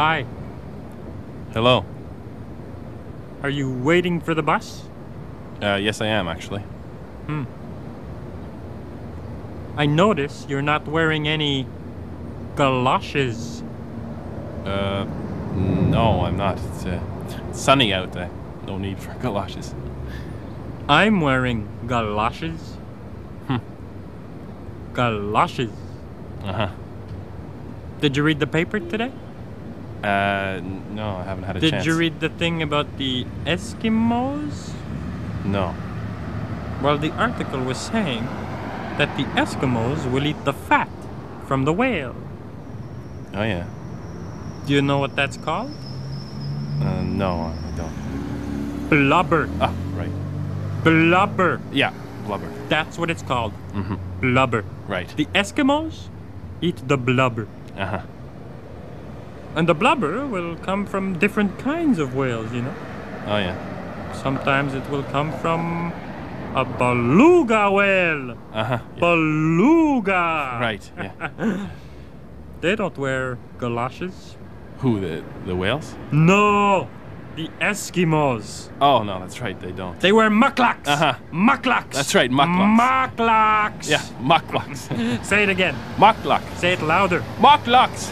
Hi. Hello. Are you waiting for the bus? Yes, I am, actually. Hmm. I notice you're not wearing any galoshes. No, I'm not. It's sunny out there. No need for galoshes. I'm wearing galoshes. Hmm. Galoshes. Uh-huh. Did you read the paper today? No, I haven't had a chance. Did you read the thing about the Eskimos? No. Well, the article was saying that the Eskimos will eat the fat from the whale. Oh, yeah. Do you know what that's called? No, I don't. Blubber. Ah, right. Blubber. Yeah, blubber. That's what it's called. Mm-hmm. Blubber. Right. The Eskimos eat the blubber. Uh-huh. And the blubber will come from different kinds of whales, you know? Oh, yeah. Sometimes it will come from a beluga whale. Uh-huh. Yeah. Beluga. Right, yeah. They don't wear galoshes. Who, the whales? No, the Eskimos. Oh, no, that's right, they don't. They wear mucklucks. Uh-huh. Mucklucks. That's right, mucklucks. Mucklucks. Yeah, mucklucks. Say it again. Muckluck. Say it louder. Mucklucks.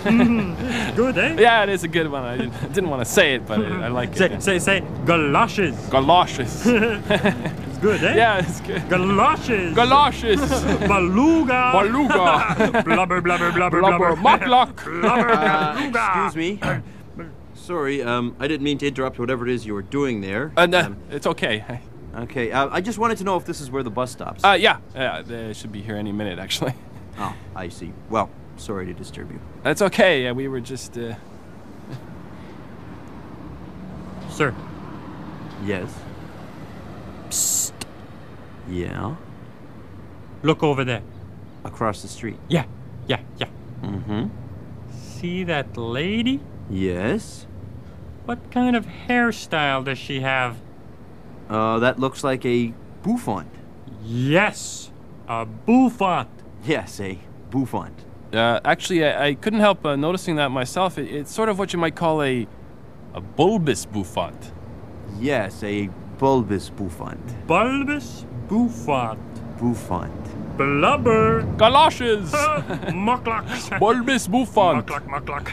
Good, eh? Yeah, it is a good one. I didn't want to say it, but I like it. Say galoshes. Galoshes. It's good, eh? Yeah, it's good. Galoshes. Galoshes. Beluga. Beluga. Blubber, blubber, blubber, blubber. Muckluck. Blubber, excuse me. Sorry, I didn't mean to interrupt whatever it is you were doing there. No, it's okay. Okay, I just wanted to know if this is where the bus stops. Yeah, they should be here any minute, actually. Oh, I see. Well, sorry to disturb you. That's okay, we were just... Sir. Yes? Psst. Yeah? Look over there. Across the street? Yeah. Mm-hmm. See that lady? Yes? What kind of hairstyle does she have? That looks like a bouffant. Yes, a bouffant. Yes, a bouffant. Actually, I couldn't help noticing that myself. It's sort of what you might call a bulbous bouffant. Yes, a bulbous bouffant. Bulbous bouffant. Bouffant. Blubber. Galoshes. Mucklucks. Bulbous bouffant. Muckluck.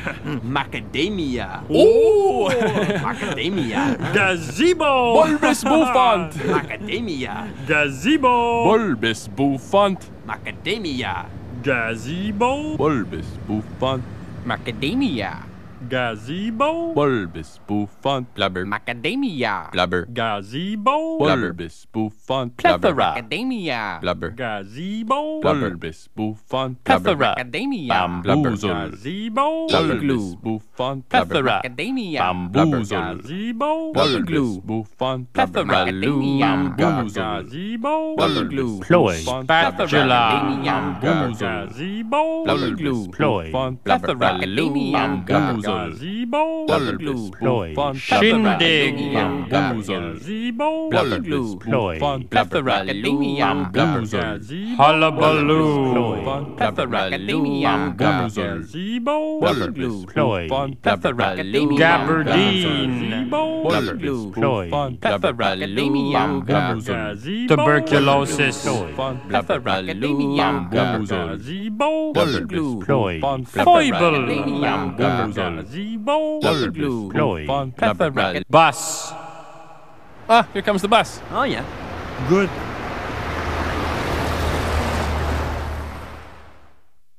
Macadamia. Oh! Macadamia. Gazebo. Bulbous bouffant. Macadamia. Gazebo. Bulbous bouffant. Macadamia. Gazebo. Bulbous bouffant. Macadamia. Gazebo. Bulbous bouffant. Blubber. Macadamia. Blubber. Gazebo. Bulbous bouffant. Plethora. Macadamia. Blubber. Gazebo. Bulbous bouffant. Plethora. Macadamia. Bamboozle. Gazebo. Bulbous bouffant. Plethora. Macadamia. Bamboozle. Gazebo. Bulbous bouffant. Plethora. Macadamia. Bamboozle. Gazebo. Bulbous bouffant. Plethora. Bamboozle. Gazebo. Bulbous bouffant. Plethora. Macadamia. Bamboozle. Gazebo, bulbous bouffant, shindig, bamboozle, gazebo, bulbous bouffant, plethora, bamboozle, hullabaloo, plethora, bamboozle, gazebo, bulbous bouffant, plethora, gabardine, bulbous bouffant, plethora, bamboozle, tuberculosis, plethora, bamboozle, gazebo, bulbous bouffant, foible, bamboozle. Gazebo, blue, blue, bus. Ah, here comes the bus. Oh, yeah. Good.